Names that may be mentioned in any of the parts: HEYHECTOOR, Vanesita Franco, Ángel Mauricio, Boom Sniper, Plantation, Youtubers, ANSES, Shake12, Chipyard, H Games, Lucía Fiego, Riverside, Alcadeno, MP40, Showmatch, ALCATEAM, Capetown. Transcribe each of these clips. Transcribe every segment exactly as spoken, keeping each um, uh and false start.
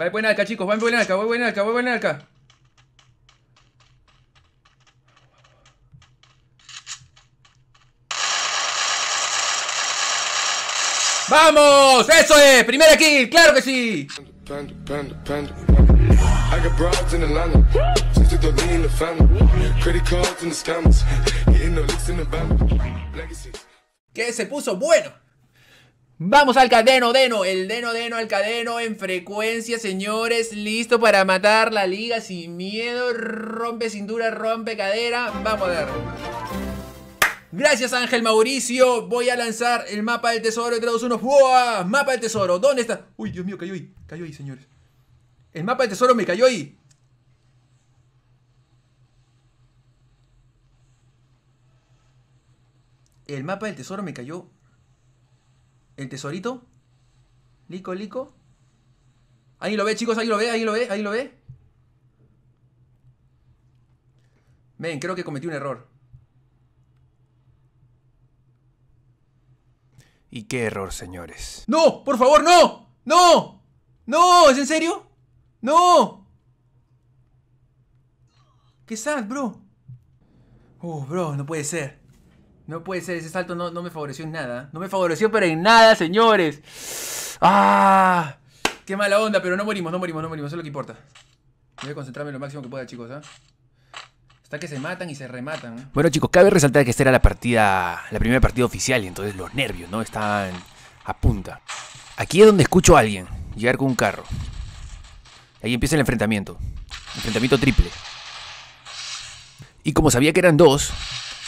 Va en buen alca, chicos, va en buen alca, va en buen alca, va en buen alca. ¡Vamos! ¡Eso es! ¡Primera kill! ¡Claro que sí! ¡Que se puso bueno! Vamos al Alcadeno, Deno, el Deno, Deno, Alcadeno en frecuencia, señores. Listo para matar la liga sin miedo. Rompe cintura, rompe cadera. Vamos a ver. Gracias, Ángel Mauricio. Voy a lanzar el mapa del tesoro. tres, dos, uno. ¡Buah! Mapa del tesoro. ¿Dónde está? Uy, Dios mío, cayó ahí. Cayó ahí, señores. El mapa del tesoro me cayó ahí. El mapa del tesoro me cayó. El tesorito. Lico, lico. Ahí lo ve, chicos, ahí lo ve, ahí lo ve, ahí lo ve. Ven, creo que cometí un error. ¿Y qué error, señores? ¡No! ¡Por favor, no! ¡No! ¡No! ¿Es en serio? ¡No! ¡Qué sad, bro! Uh, bro, no puede ser. No puede ser, ese salto no, no me favoreció en nada. No me favoreció, pero en nada, señores. ¡Ah! ¡Qué mala onda! Pero no morimos, no morimos, no morimos. Eso es lo que importa. Voy a concentrarme lo máximo que pueda, chicos, ¿ah? ¿eh? Hasta que se matan y se rematan, ¿eh? Bueno, chicos, cabe resaltar que esta era la partida, la primera partida oficial. Y entonces los nervios, ¿no? Están a punta. Aquí es donde escucho a alguien llegar con un carro. Ahí empieza el enfrentamiento. Enfrentamiento triple. Y como sabía que eran dos...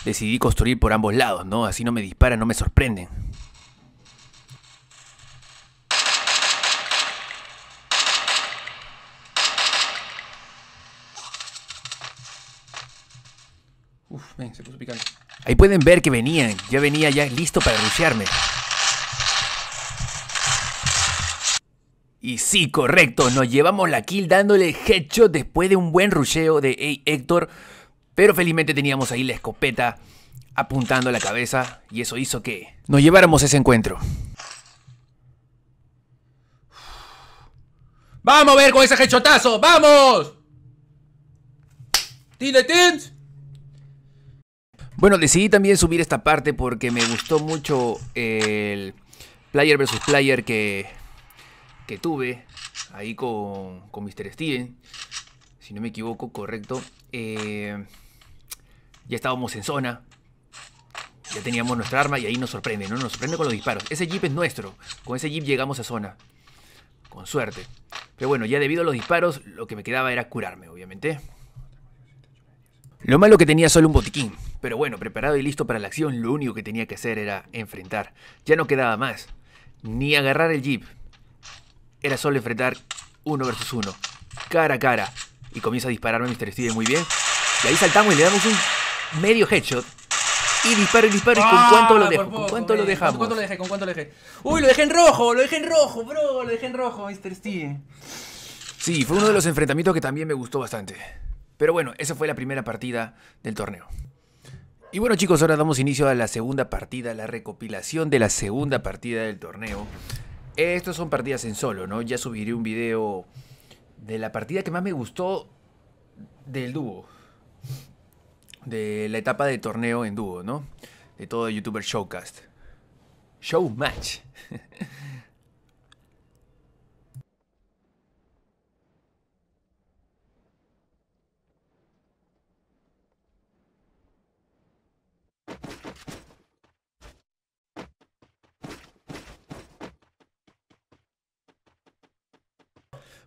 Decidí construir por ambos lados, ¿no? Así no me disparan, no me sorprenden. Uf, ven, se puso picante. Ahí pueden ver que venían. Ya venía ya listo para rushearme. Y sí, correcto. Nos llevamos la kill dándole headshot después de un buen rusheo de HEYHECTOOR. Pero felizmente teníamos ahí la escopeta apuntando a la cabeza y eso hizo que nos lleváramos ese encuentro. ¡Vamos a ver con ese headshotazo! ¡Vamos! ¡Tiletins! Bueno, decidí también subir esta parte porque me gustó mucho el player versus player que, que tuve ahí con, con mister Steven. Si no me equivoco, correcto. Eh... Ya estábamos en zona. Ya teníamos nuestra arma y ahí nos sorprende, ¿no? Nos sorprende con los disparos. Ese jeep es nuestro. Con ese jeep llegamos a zona. Con suerte. Pero bueno, ya debido a los disparos, lo que me quedaba era curarme, obviamente. Lo malo que tenía solo un botiquín. Pero bueno, preparado y listo para la acción, lo único que tenía que hacer era enfrentar. Ya no quedaba más. Ni agarrar el jeep. Era solo enfrentar uno versus uno. Cara a cara. Y comienza a dispararme mister Steven muy bien. Y ahí saltamos y le damos un medio headshot. Y disparo y disparo. Ah, ¿y con cuánto lo dejo? Poco, ¿Con cuánto eh, lo dejamos? ¿Con cuánto lo dejé? ¿Con cuánto lo dejé? ¡Uy, lo dejé en rojo! ¡Lo dejé en rojo, bro! ¡Lo dejé en rojo, mister Steven! Sí, fue uno de los enfrentamientos que también me gustó bastante. Pero bueno, esa fue la primera partida del torneo. Y bueno, chicos, ahora damos inicio a la segunda partida, la recopilación de la segunda partida del torneo. Estos son partidas en solo, ¿no? Ya subiré un video de la partida que más me gustó del dúo. De la etapa de torneo en dúo, ¿no? De todo youtuber showcast. Showmatch.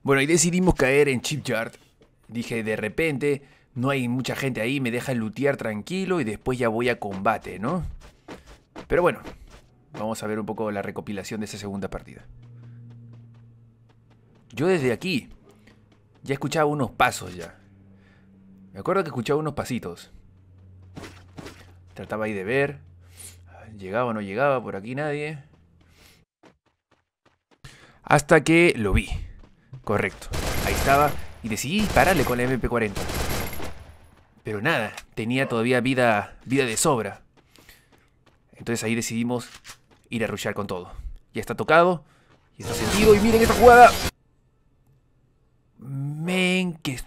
Bueno, ahí decidimos caer en Chipyard. Dije, de repente, no hay mucha gente ahí, me deja lootear tranquilo y después ya voy a combate, ¿no? Pero bueno, vamos a ver un poco la recopilación de esa segunda partida. Yo desde aquí ya escuchaba unos pasos ya. Me acuerdo que escuchaba unos pasitos. Trataba ahí de ver. Llegaba o no llegaba, por aquí nadie. Hasta que lo vi. Correcto, ahí estaba y decidí dispararle con la eme pe cuarenta. Pero nada, tenía todavía vida, vida de sobra. Entonces ahí decidimos ir a rushear con todo. Ya está tocado, ya está sentido y miren esta jugada.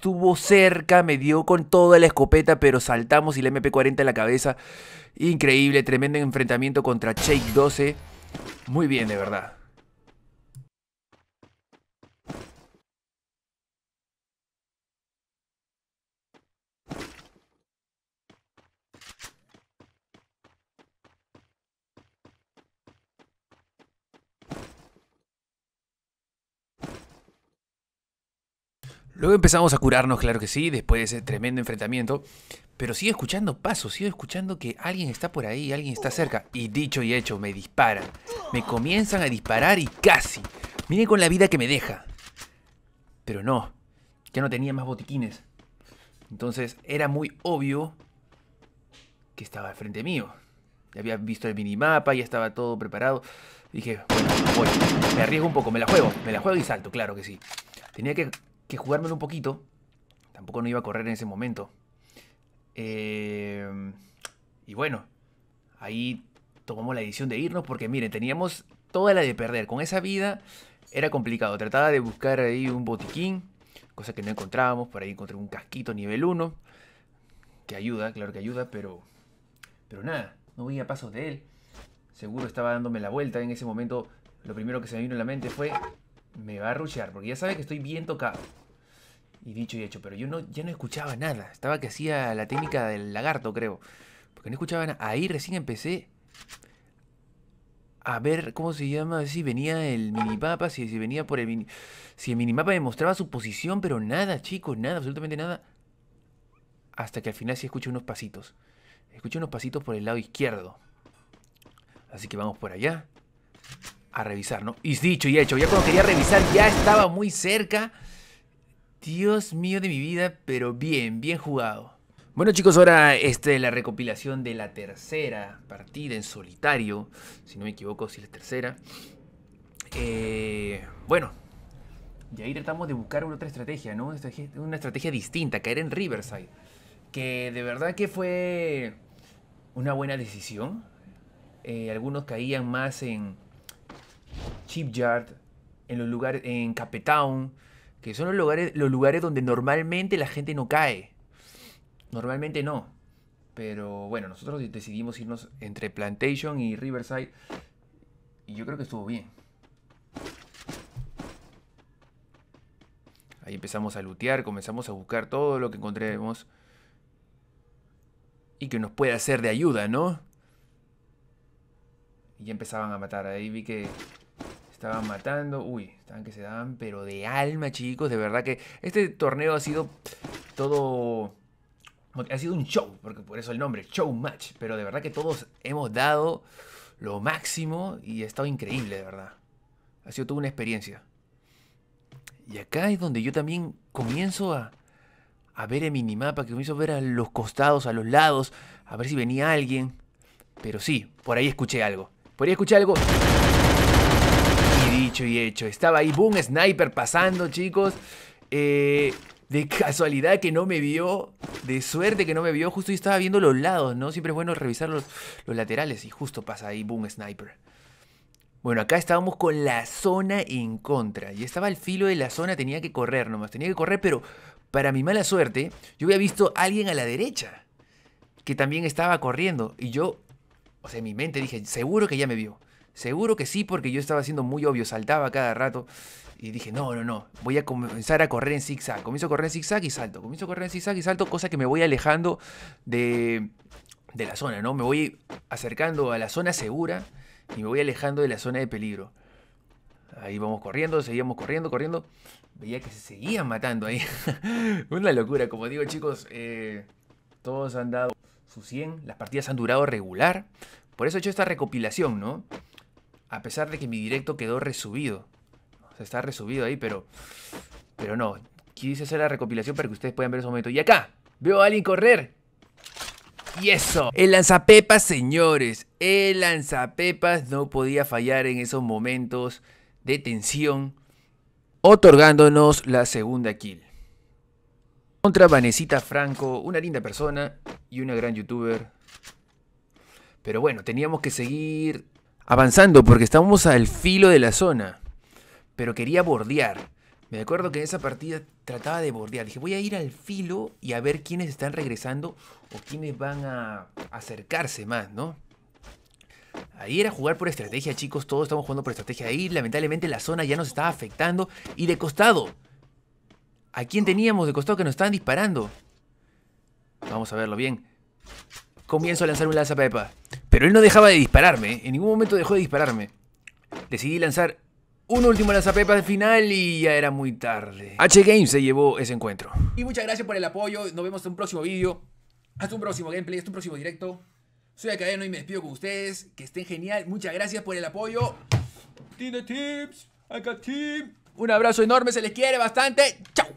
estuvo cerca, me dio con toda la escopeta, pero saltamos y la M P cuarenta en la cabeza. Increíble, tremendo enfrentamiento contra Shake doce. Muy bien, de verdad. Luego empezamos a curarnos, claro que sí, después de ese tremendo enfrentamiento. Pero sigo escuchando pasos, sigo escuchando que alguien está por ahí, alguien está cerca. Y dicho y hecho, me disparan. Me comienzan a disparar y casi. Miren con la vida que me deja. Pero no, ya no tenía más botiquines. Entonces era muy obvio que estaba al frente mío. Ya había visto el minimapa, ya estaba todo preparado. Dije, bueno, voy, me arriesgo un poco, me la juego, me la juego y salto, claro que sí. Tenía que... que jugármelo un poquito. Tampoco no iba a correr en ese momento. Eh, y bueno, ahí tomamos la decisión de irnos porque miren, teníamos toda la de perder. Con esa vida era complicado. Trataba de buscar ahí un botiquín, cosa que no encontrábamos. Por ahí encontré un casquito nivel uno, que ayuda, claro que ayuda, pero, pero nada, no voy a pasos de él. Seguro estaba dándome la vuelta. En ese momento lo primero que se me vino a la mente fue, me va a rushear, porque ya sabe que estoy bien tocado. Y dicho y hecho, pero yo no, ya no escuchaba nada. Estaba que hacía la técnica del lagarto, creo. Porque no escuchaba nada. Ahí recién empecé a ver, ¿cómo se llama? Si venía el minimapa, si, si venía por el mini... Si el minimapa me mostraba su posición, pero nada, chicos, nada, absolutamente nada. Hasta que al final sí escucho unos pasitos. Escucho unos pasitos por el lado izquierdo. Así que vamos por allá a revisar, ¿no? Y dicho y hecho, ya cuando quería revisar ya estaba muy cerca. Dios mío de mi vida, pero bien, bien jugado. Bueno chicos, ahora este, la recopilación de la tercera partida en solitario. Si no me equivoco, si es la tercera. Eh, bueno, y ahí tratamos de buscar una otra estrategia, ¿no? Una estrategia, una estrategia distinta, caer en Riverside. Que de verdad que fue una buena decisión. Eh, algunos caían más en Chipyard, en los lugares, en Capetown, que son los lugares, los lugares donde normalmente la gente no cae. Normalmente no. Pero bueno, nosotros decidimos irnos entre Plantation y Riverside. Y yo creo que estuvo bien. Ahí empezamos a lootear, comenzamos a buscar todo lo que encontremos. Y que nos pueda ser de ayuda, ¿no? Y ya empezaban a matar. Ahí vi que estaban matando, uy, estaban que se daban, pero de alma, chicos, de verdad que este torneo ha sido todo, ha sido un show, porque por eso el nombre, Showmatch, pero de verdad que todos hemos dado lo máximo y ha estado increíble, de verdad, ha sido toda una experiencia. Y acá es donde yo también comienzo a, a ver el minimapa, que comienzo a ver a los costados, a los lados, a ver si venía alguien, pero sí, por ahí escuché algo, por ahí escuché algo... Dicho y hecho, estaba ahí Boom Sniper pasando, chicos. Eh, de casualidad que no me vio, de suerte que no me vio. Justo yo estaba viendo los lados, ¿no? Siempre es bueno revisar los, los laterales. Y justo pasa ahí Boom Sniper. Bueno, acá estábamos con la zona en contra. Y estaba al filo de la zona, tenía que correr nomás. Tenía que correr, pero para mi mala suerte, yo había visto a alguien a la derecha que también estaba corriendo. Y yo, o sea, en mi mente dije, seguro que ya me vio. Seguro que sí, porque yo estaba siendo muy obvio, saltaba cada rato y dije, no, no, no, voy a comenzar a correr en zigzag. Comienzo a correr en zigzag y salto, comienzo a correr en zigzag y salto, cosa que me voy alejando de, de la zona, ¿no? Me voy acercando a la zona segura y me voy alejando de la zona de peligro. Ahí vamos corriendo, seguíamos corriendo, corriendo. Veía que se seguían matando ahí. Una locura, como digo chicos, eh, todos han dado su cien, las partidas han durado regular. Por eso he hecho esta recopilación, ¿no? A pesar de que mi directo quedó resubido. O sea, está resubido ahí, pero... Pero no. Quise hacer la recopilación para que ustedes puedan ver ese momento. Y acá, veo a alguien correr. Y eso. El lanzapepas, señores. El lanzapepas no podía fallar en esos momentos de tensión, otorgándonos la segunda kill. Contra Vanesita Franco, una linda persona y una gran youtuber. Pero bueno, teníamos que seguir avanzando porque estábamos al filo de la zona. Pero quería bordear. Me acuerdo que en esa partida trataba de bordear. Dije, voy a ir al filo y a ver quiénes están regresando o quiénes van a acercarse más, ¿no? Ahí era jugar por estrategia, chicos. Todos estamos jugando por estrategia. Ahí, lamentablemente, la zona ya nos estaba afectando. Y de costado. ¿A quién teníamos de costado que nos estaban disparando? Vamos a verlo bien. Comienzo a lanzar un lanzapepa. Pero él no dejaba de dispararme. En ningún momento dejó de dispararme. Decidí lanzar un último lanzapepa al final y ya era muy tarde. H Games se llevó ese encuentro. Y muchas gracias por el apoyo. Nos vemos en un próximo vídeo. Hasta un próximo gameplay, hasta un próximo directo. Soy Alcadeno y me despido con ustedes. Que estén genial. Muchas gracias por el apoyo. Team de Tips, Alca Team. Un abrazo enorme, se les quiere bastante. Chao.